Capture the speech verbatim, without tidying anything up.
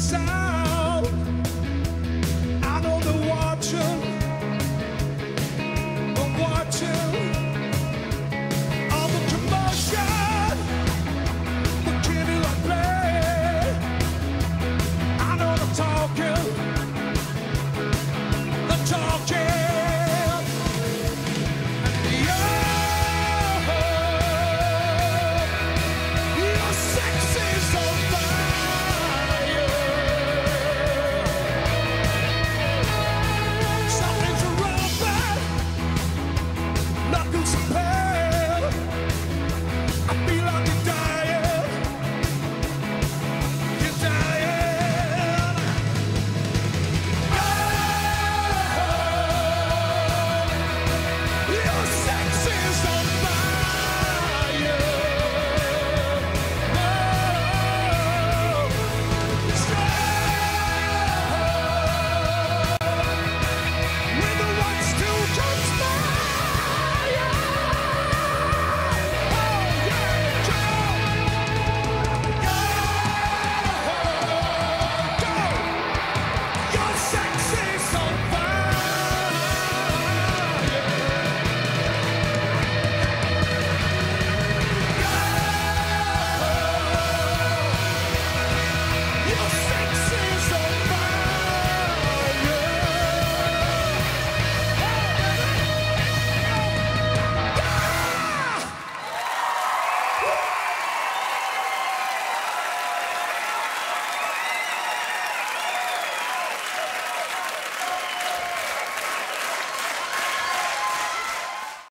side.